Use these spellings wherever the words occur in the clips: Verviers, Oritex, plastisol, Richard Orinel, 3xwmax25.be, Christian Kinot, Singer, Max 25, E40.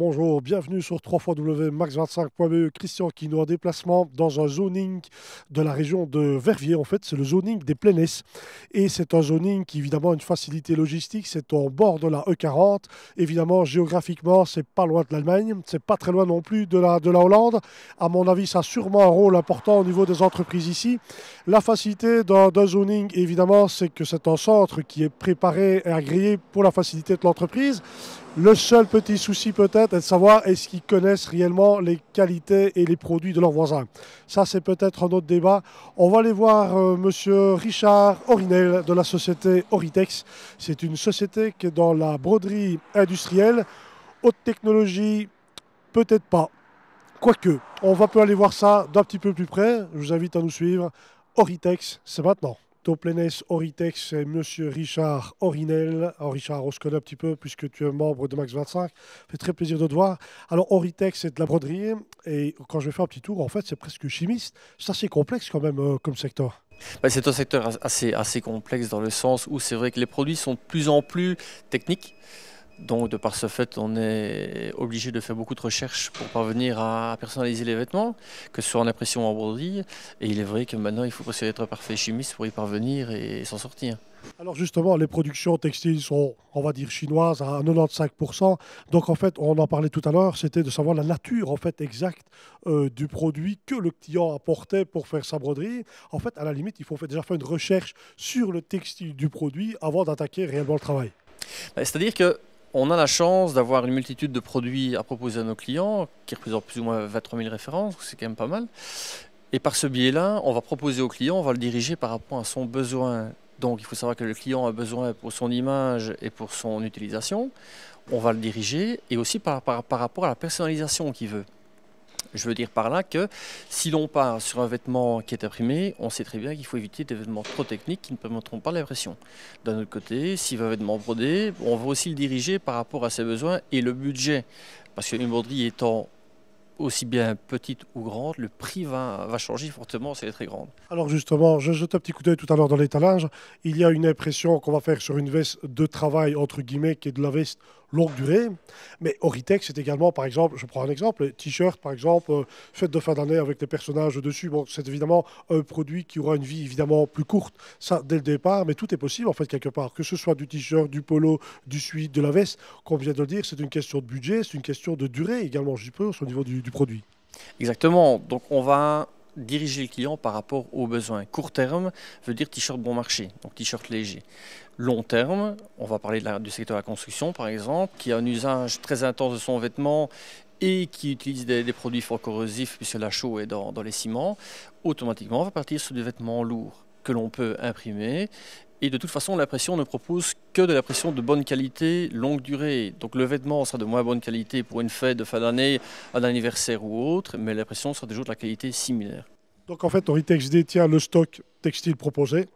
bonjour, bienvenue sur 3xwmax25.be. Christian Kinot en déplacement dans un zoning de la région de Verviers. En fait, c'est le zoning des Plaines. Et c'est un zoning qui, évidemment, a une facilité logistique. C'est en bord de la E40. Évidemment, géographiquement, c'est pas loin de l'Allemagne. C'est pas très loin non plus de la Hollande. À mon avis, ça a sûrement un rôle important au niveau des entreprises ici. La facilité d'un zoning, évidemment, c'est que c'est un centre qui est préparé et agréé pour la facilité de l'entreprise. Le seul petit souci peut-être est de savoir est-ce qu'ils connaissent réellement les qualités et les produits de leurs voisins. Ça, c'est peut-être un autre débat. On va aller voir monsieur Richard Orinel de la société Oritex. C'est une société qui est dans la broderie industrielle. Haute technologie, peut-être pas. Quoique, on va peut aller voir ça d'un petit peu plus près. Je vous invite à nous suivre. Oritex, c'est maintenant. Toplenes Oritex et monsieur Richard Orinel. Alors Richard, on se connaît un petit peu puisque tu es membre de Max 25. Ça fait très plaisir de te voir. Alors Oritex, c'est de la broderie. Et quand je vais faire un petit tour, en fait, c'est presque chimiste. C'est assez complexe quand même comme secteur. C'est un secteur assez complexe dans le sens où c'est vrai que les produits sont de plus en plus techniques. Donc de par ce fait, on est obligé de faire beaucoup de recherches pour parvenir à personnaliser les vêtements, que ce soit en impression ou en broderie. Et il est vrai que maintenant, il faut presque être parfait chimiste pour y parvenir et s'en sortir. Alors justement, les productions textiles sont, on va dire, chinoises à 95%. Donc en fait, on en parlait tout à l'heure, c'était de savoir la nature en fait exacte du produit que le client apportait pour faire sa broderie. En fait, à la limite, il faut déjà faire une recherche sur le textile du produit avant d'attaquer réellement le travail. C'est-à-dire que on a la chance d'avoir une multitude de produits à proposer à nos clients, qui représentent plus ou moins 23 000 références, c'est quand même pas mal. Et par ce biais-là, on va proposer au client, on va le diriger par rapport à son besoin. Donc il faut savoir que le client a besoin pour son image et pour son utilisation. On va le diriger et aussi par rapport à la personnalisation qu'il veut. Je veux dire par là que si l'on part sur un vêtement qui est imprimé, on sait très bien qu'il faut éviter des vêtements trop techniques qui ne permettront pas l'impression. D'un autre côté, s'il veut un vêtement brodé, on va aussi le diriger par rapport à ses besoins et le budget. Parce qu'une broderie étant aussi bien petite ou grande, le prix va changer fortement si elle est très grande. Alors justement, je jette un petit coup d'œil tout à l'heure dans l'étalage. Il y a une impression qu'on va faire sur une veste de travail, entre guillemets, qui est de la veste longue durée. Mais Oritex, c'est également, par exemple, je prends un exemple, les t-shirts, par exemple, fête de fin d'année avec les personnages dessus. Bon, c'est évidemment un produit qui aura une vie évidemment plus courte, ça dès le départ, mais tout est possible en fait quelque part. Que ce soit du t-shirt, du polo, du sweat, de la veste, qu'on vient de le dire, c'est une question de budget, c'est une question de durée également, je suppose, au niveau du produit. Exactement. Donc on va diriger le client par rapport aux besoins. Court terme veut dire t-shirt bon marché, donc t-shirt léger. Long terme, on va parler du secteur de la construction par exemple, qui a un usage très intense de son vêtement et qui utilise des produits fort corrosifs puisque la chaux est dans les ciments. Automatiquement, on va partir sur des vêtements lourds que l'on peut imprimer. Et de toute façon, l'impression ne propose que de l'impression de bonne qualité, longue durée. Donc le vêtement sera de moins bonne qualité pour une fête de fin d'année, un anniversaire ou autre, mais l'impression sera toujours de la qualité similaire. Donc en fait, Oritex détient le stock textile proposé.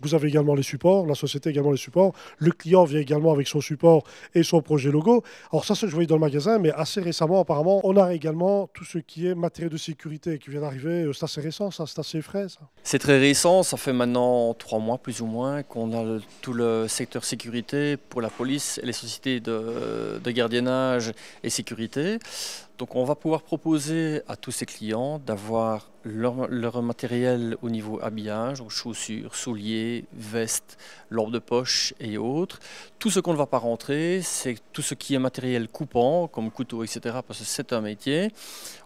Vous avez également les supports, la société également les supports. Le client vient également avec son support et son projet logo. Alors ça, c'est ce que je voyais dans le magasin, mais assez récemment, apparemment, on a également tout ce qui est matériel de sécurité qui vient d'arriver. C'est assez récent, ça, c'est assez frais, ça. C'est très récent, ça fait maintenant 3 mois plus ou moins qu'on a tout le secteur sécurité pour la police et les sociétés de gardiennage et sécurité. Donc on va pouvoir proposer à tous ces clients d'avoir leur matériel au niveau habillage, donc chaussures, souliers, vestes, lampes de poche et autres. Tout ce qu'on ne va pas rentrer, c'est tout ce qui est matériel coupant, comme couteau, etc. parce que c'est un métier.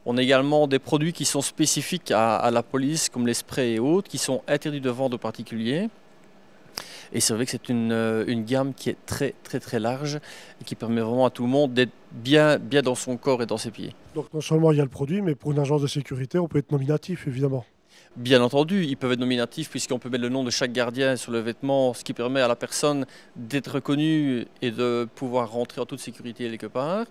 On a également des produits qui sont spécifiques à la police, comme les sprays et autres, qui sont interdits de vendre aux particuliers. Et c'est vrai que c'est une gamme qui est très large et qui permet vraiment à tout le monde d'être bien dans son corps et dans ses pieds. Donc non seulement il y a le produit, mais pour une agence de sécurité, on peut être nominatif évidemment. Bien entendu, ils peuvent être nominatifs puisqu'on peut mettre le nom de chaque gardien sur le vêtement, ce qui permet à la personne d'être reconnue et de pouvoir rentrer en toute sécurité quelque part.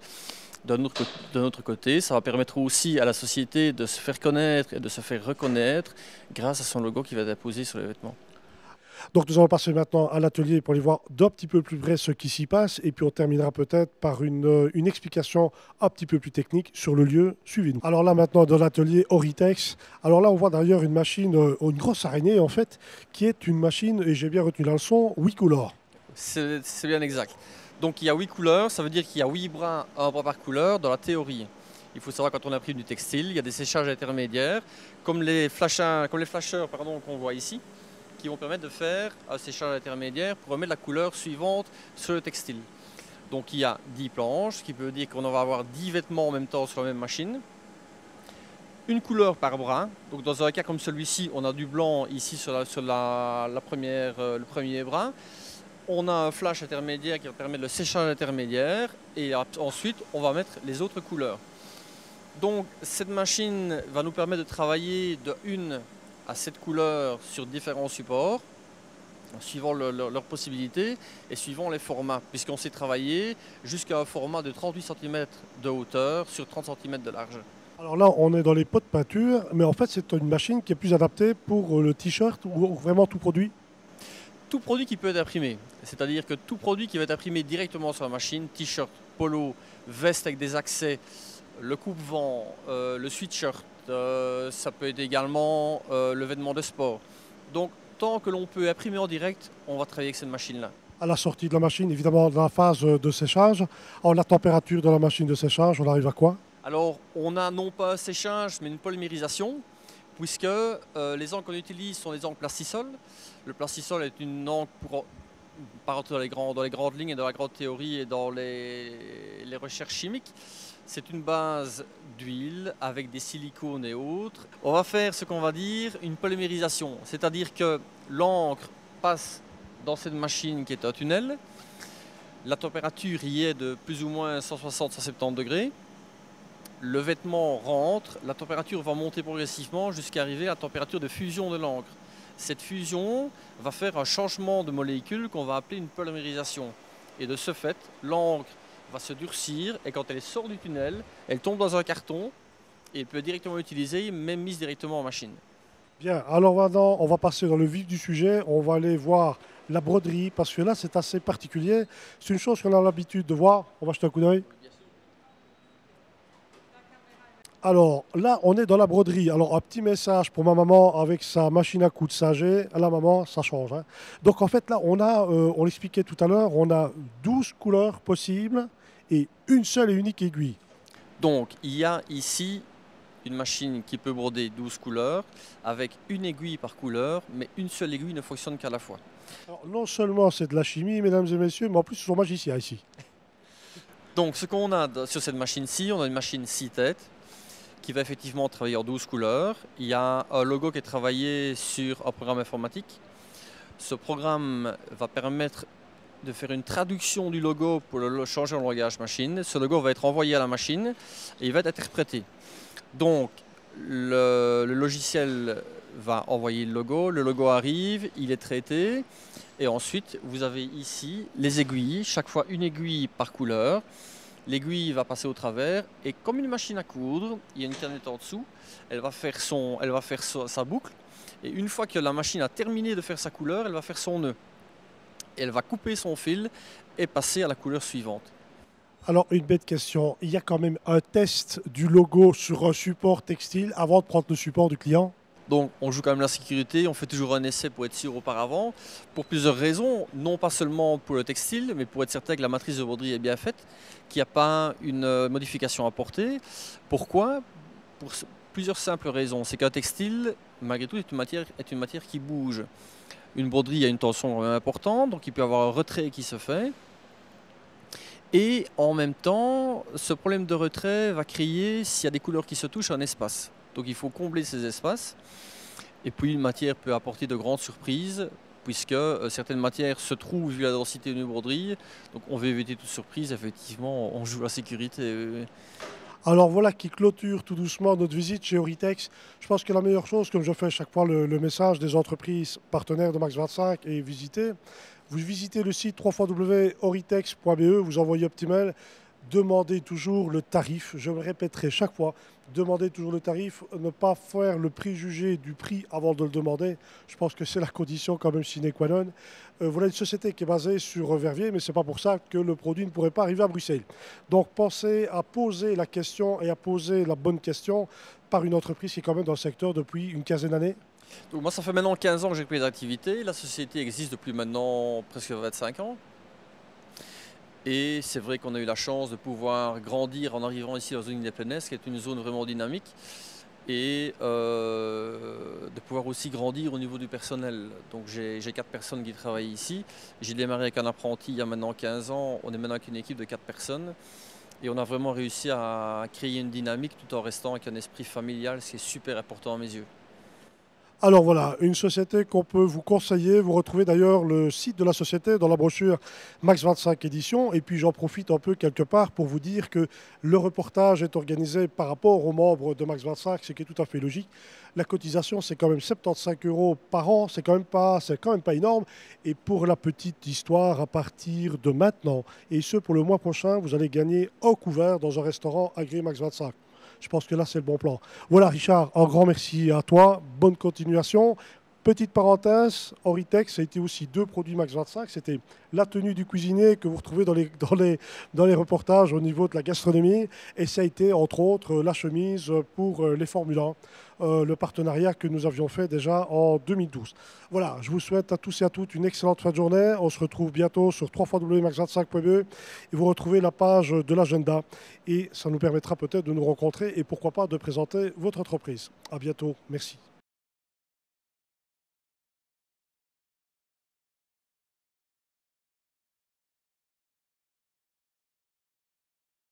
D'un autre côté, ça va permettre aussi à la société de se faire connaître et de se faire reconnaître grâce à son logo qui va être apposé sur le vêtement. Donc nous allons passer maintenant à l'atelier pour aller voir d'un petit peu plus près ce qui s'y passe et puis on terminera peut-être par une explication un petit peu plus technique sur le lieu. Suivez-nous. Alors là maintenant dans l'atelier Oritex, alors là on voit d'ailleurs une machine, une grosse araignée en fait, qui est une machine, et j'ai bien retenu la leçon, 8 couleurs. C'est bien exact. Donc il y a 8 couleurs, ça veut dire qu'il y a 8 brins, un brin par couleur dans la théorie. Il faut savoir quand on imprime du textile, il y a des séchages intermédiaires, comme les flasheurs qu'on voit ici, qui vont permettre de faire un séchage intermédiaire pour remettre la couleur suivante sur le textile. Donc il y a 10 planches, ce qui veut dire qu'on va avoir 10 vêtements en même temps sur la même machine. Une couleur par brin. Donc dans un cas comme celui-ci, on a du blanc ici sur le premier brin. On a un flash intermédiaire qui va permettre le séchage intermédiaire et ensuite on va mettre les autres couleurs. Donc cette machine va nous permettre de travailler de 1 à 7 couleurs sur différents supports, suivant leurs possibilités et suivant les formats, puisqu'on s'est travaillé jusqu'à un format de 38 cm de hauteur sur 30 cm de large. Alors là, on est dans les pots de peinture, mais en fait, c'est une machine qui est plus adaptée pour le t-shirt ou vraiment tout produit? Tout produit qui peut être imprimé, c'est-à-dire que tout produit qui va être imprimé directement sur la machine, t-shirt, polo, veste avec des accès, le coupe-vent, le sweatshirt, ça peut être également le vêtement de sport. Donc, tant que l'on peut imprimer en direct, on va travailler avec cette machine-là. À la sortie de la machine, évidemment, dans la phase de séchage, alors, la température de la machine de séchage, on arrive à quoi? Alors, on a non pas un séchage, mais une polymérisation, puisque les encres qu'on utilise sont des encres plastisol. Le plastisol est une encre, dans les grandes lignes et dans la grande théorie et dans les recherches chimiques, c'est une base d'huile avec des silicones et autres. On va faire ce qu'on va dire une polymérisation, c'est-à-dire que l'encre passe dans cette machine qui est un tunnel. La température y est de plus ou moins 160-170 degrés. Le vêtement rentre, la température va monter progressivement jusqu'à arriver à la température de fusion de l'encre. Cette fusion va faire un changement de molécule qu'on va appeler une polymérisation. Et de ce fait, l'encre va se durcir et quand elle sort du tunnel, elle tombe dans un carton et elle peut être directement utilisée, même mise directement en machine. Bien, alors maintenant, on va passer dans le vif du sujet, on va aller voir la broderie parce que là, c'est assez particulier. C'est une chose qu'on a l'habitude de voir. On va jeter un coup d'œil. Alors là, on est dans la broderie. Alors un petit message pour ma maman avec sa machine à coudre de Singer. À la maman, ça change, hein. Donc en fait là, on a, on l'expliquait tout à l'heure, on a 12 couleurs possibles et une seule et unique aiguille. Donc il y a ici une machine qui peut broder 12 couleurs avec une aiguille par couleur, mais une seule aiguille ne fonctionne qu'à la fois. Alors non seulement c'est de la chimie, mesdames et messieurs, mais en plus ils sont magiciens ici. Donc ce qu'on a sur cette machine-ci, on a une machine 6 têtes, qui va effectivement travailler en 12 couleurs. Il y a un logo qui est travaillé sur un programme informatique. Ce programme va permettre de faire une traduction du logo pour le changer en langage machine. Ce logo va être envoyé à la machine et il va être interprété. Donc le logiciel va envoyer le logo arrive, il est traité et ensuite vous avez ici les aiguilles, chaque fois une aiguille par couleur. L'aiguille va passer au travers et comme une machine à coudre, il y a une canette en dessous, elle va faire sa boucle et une fois que la machine a terminé de faire sa couleur, elle va faire son nœud. Elle va couper son fil et passer à la couleur suivante. Alors une bête question, il y a quand même un test du logo sur un support textile avant de prendre le support du client? Donc on joue quand même la sécurité, on fait toujours un essai pour être sûr auparavant, pour plusieurs raisons, non pas seulement pour le textile, mais pour être certain que la matrice de broderie est bien faite, qu'il n'y a pas une modification apportée. Pourquoi? Pour plusieurs simples raisons. C'est qu'un textile, malgré tout, est une matière qui bouge. Une broderie a une tension importante, donc il peut y avoir un retrait qui se fait. Et en même temps, ce problème de retrait va créer, s'il y a des couleurs qui se touchent, un espace. Donc il faut combler ces espaces. Et puis une matière peut apporter de grandes surprises, puisque certaines matières se trouvent vu la densité d'une broderie. Donc on veut éviter toute surprise, effectivement, on joue la sécurité. Alors voilà qui clôture tout doucement notre visite chez Oritex. Je pense que la meilleure chose, comme je fais chaque fois le message des entreprises partenaires de Max 25 et visiter, vous visitez le site www.oritex.be, vous envoyez un petit mail. Demandez toujours le tarif, je me répéterai chaque fois, demandez toujours le tarif, ne pas faire le préjugé du prix avant de le demander, je pense que c'est la condition quand même sine qua non. Voilà une société qui est basée sur Verviers, mais ce n'est pas pour ça que le produit ne pourrait pas arriver à Bruxelles. Donc pensez à poser la question et à poser la bonne question par une entreprise qui est quand même dans le secteur depuis une quinzaine d'années. Donc moi ça fait maintenant 15 ans que j'ai pris des activités, la société existe depuis maintenant presque 25 ans. Et c'est vrai qu'on a eu la chance de pouvoir grandir en arrivant ici dans la zone Independence, qui est une zone vraiment dynamique, et de pouvoir aussi grandir au niveau du personnel. Donc j'ai 4 personnes qui travaillent ici. J'ai démarré avec un apprenti il y a maintenant 15 ans. On est maintenant avec une équipe de 4 personnes. Et on a vraiment réussi à créer une dynamique tout en restant avec un esprit familial, ce qui est super important à mes yeux. Alors voilà, une société qu'on peut vous conseiller. Vous retrouvez d'ailleurs le site de la société dans la brochure Max 25 édition. Et puis j'en profite un peu quelque part pour vous dire que le reportage est organisé par rapport aux membres de Max 25, ce qui est tout à fait logique. La cotisation, c'est quand même 75 € par an, c'est quand même pas, énorme. Et pour la petite histoire, à partir de maintenant, et ce pour le mois prochain, vous allez gagner au couvert dans un restaurant agréé Max 25. Je pense que là, c'est le bon plan. Voilà, Richard, un grand merci à toi. Bonne continuation. Petite parenthèse, Oritex a été aussi 2 produits Max 25. C'était la tenue du cuisinier que vous retrouvez dans les reportages au niveau de la gastronomie. Et ça a été, entre autres, la chemise pour les Formule 1, le partenariat que nous avions fait déjà en 2012. Voilà, je vous souhaite à tous et à toutes une excellente fin de journée. On se retrouve bientôt sur 3xwmax25.be et vous retrouvez la page de l'agenda. Et ça nous permettra peut-être de nous rencontrer et pourquoi pas de présenter votre entreprise. À bientôt, merci.